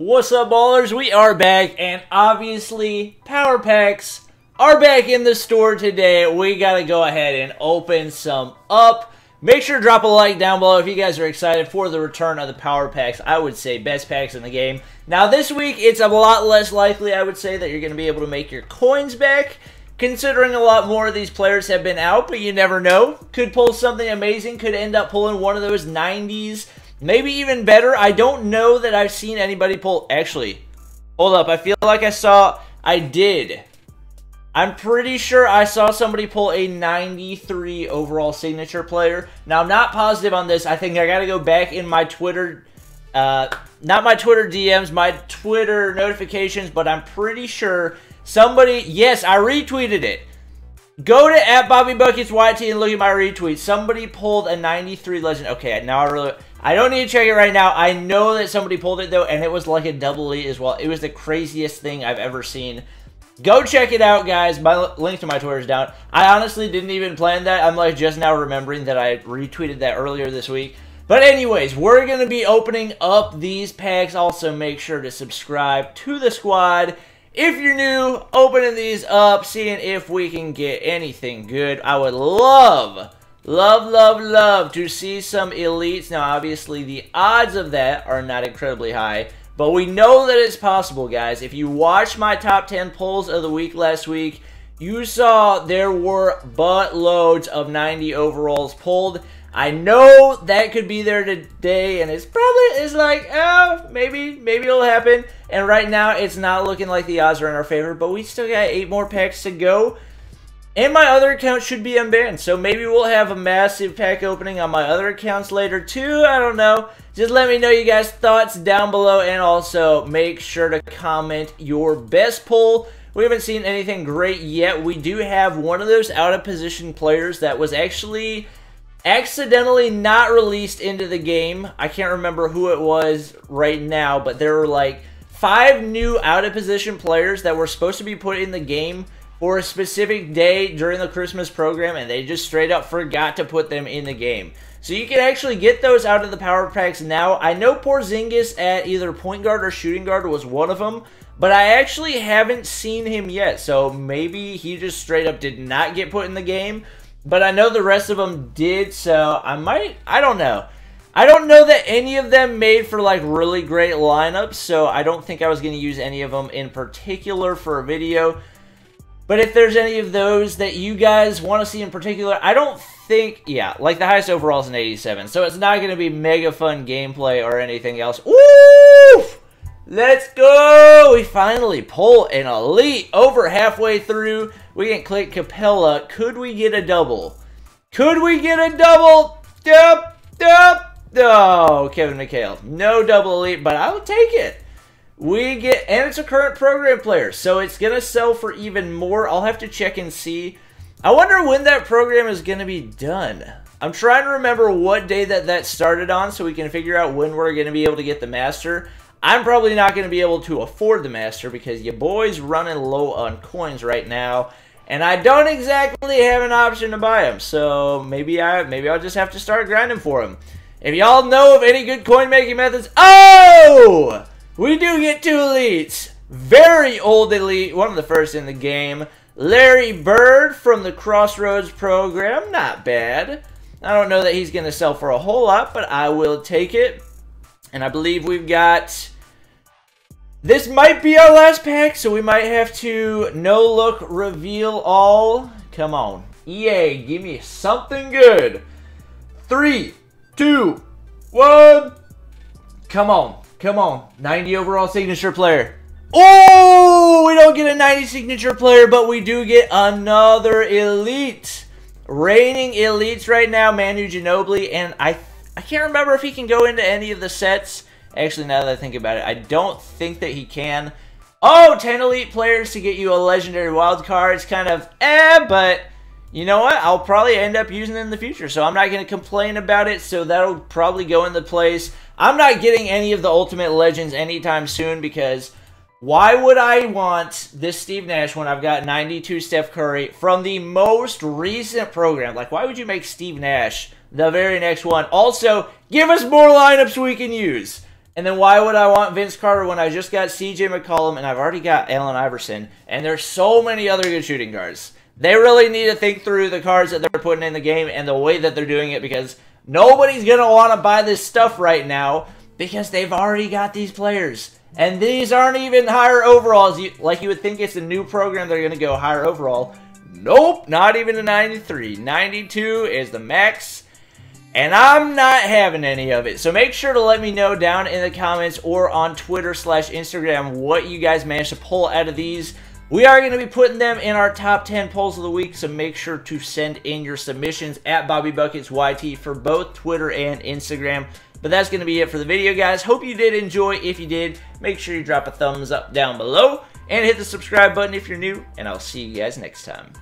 What's up, ballers? We are back, and obviously power packs are back in the store today. We gotta go ahead and open some up. Make sure to drop a like down below if you guys are excited for the return of the power packs. I would say best packs in the game. Now this week it's a lot less likely, I would say, that you're gonna be able to make your coins back, considering a lot more of these players have been out, but you never know. Could pull something amazing, could end up pulling one of those 90s. Maybe even better. I don't know that I've seen anybody pull. Actually, hold up. I feel like I saw. I did. I'm pretty sure I saw somebody pull a 93 overall signature player. Now, I'm not positive on this. I think I got to go back in my Twitter. Not my Twitter DMs, my Twitter notifications. But I'm pretty sure somebody. Yes, I retweeted it. Go to @BobbyBucketsYT and look at my retweet. Somebody pulled a 93 legend. Okay, now I don't need to check it right now. I know that somebody pulled it, though, and it was like a double E as well. It was the craziest thing I've ever seen. Go check it out, guys. My link to my Twitter is down. I honestly didn't even plan that. I'm like just now remembering that I retweeted that earlier this week. But anyways, we're going to be opening up these packs. Also, make sure to subscribe to the squad. If you're new, opening these up, seeing if we can get anything good. I would love to see some elites. Now, obviously, the odds of that are not incredibly high, but we know that it's possible, guys. If you watched my top 10 polls of the week last week, you saw there were buttloads of 90 overalls pulled. I know that could be there today, and it's like, oh, maybe it'll happen. And right now, it's not looking like the odds are in our favor, but we still got 8 more packs to go. And my other account should be unbanned, so maybe we'll have a massive pack opening on my other accounts later too. I don't know. Just let me know you guys' thoughts down below, and also make sure to comment your best pull. We haven't seen anything great yet. We do have one of those out-of-position players that was actually accidentally not released into the game. I can't remember who it was right now, but there were like 5 new out-of-position players that were supposed to be put in the game for a specific day during the Christmas program, and they just straight up forgot to put them in the game. So you can actually get those out of the power packs now. I know Porzingis at either point guard or shooting guard was one of them, but I actually haven't seen him yet. So maybe he just straight up did not get put in the game, but I know the rest of them did, so I don't know. I don't know that any of them made for like really great lineups, so I don't think I was going to use any of them in particular for a video. But if there's any of those that you guys want to see in particular, I don't think, yeah, like the highest overall is an 87. So it's not going to be mega fun gameplay or anything else. Woof! Let's go! We finally pull an elite over halfway through. We can click Capella. Could we get a double? Could we get a double? Oh, Kevin McHale. No double elite, but I will take it. We get, and it's a current program player, so it's going to sell for even more. I'll have to check and see. I wonder when that program is going to be done. I'm trying to remember what day that started on so we can figure out when we're going to be able to get the master. I'm probably not going to be able to afford the master because your boy's running low on coins right now, and I don't exactly have an option to buy them, so maybe I'll just have to start grinding for them. If y'all know of any good coin making methods, oh! We do get 2 elites. Very old elite. One of the first in the game. Larry Bird from the Crossroads program. Not bad. I don't know that he's going to sell for a whole lot, but I will take it. And I believe we've got... This might be our last pack, so we might have to no-look reveal all. Come on. EA, give me something good. 3, 2, 1. Come on. Come on, 90 overall signature player. Oh, we don't get a 90 signature player, but we do get another elite. Reigning elites right now, Manu Ginobili, and I can't remember if he can go into any of the sets. Actually, now that I think about it, I don't think that he can. Oh, 10 elite players to get you a legendary wild card. It's kind of but you know what? I'll probably end up using it in the future, so I'm not going to complain about it, so that'll probably go into place. I'm not getting any of the Ultimate Legends anytime soon because why would I want this Steve Nash when I've got 92 Steph Curry from the most recent program? Like, why would you make Steve Nash the very next one? Also, give us more lineups we can use. And then why would I want Vince Carter when I just got CJ McCollum and I've already got Allen Iverson? And there's so many other good shooting guards. They really need to think through the cards that they're putting in the game and the way that they're doing it, because nobody's going to want to buy this stuff right now because they've already got these players. And these aren't even higher overalls. Like, you would think it's a new program they're going to go higher overall. Nope, not even a 93. 92 is the max. And I'm not having any of it. So make sure to let me know down in the comments or on Twitter/Instagram what you guys managed to pull out of these. We are going to be putting them in our top 10 polls of the week, so make sure to send in your submissions at BobbyBucketsYT for both Twitter and Instagram. But that's going to be it for the video, guys. Hope you did enjoy. If you did, make sure you drop a thumbs up down below and hit the subscribe button if you're new, and I'll see you guys next time.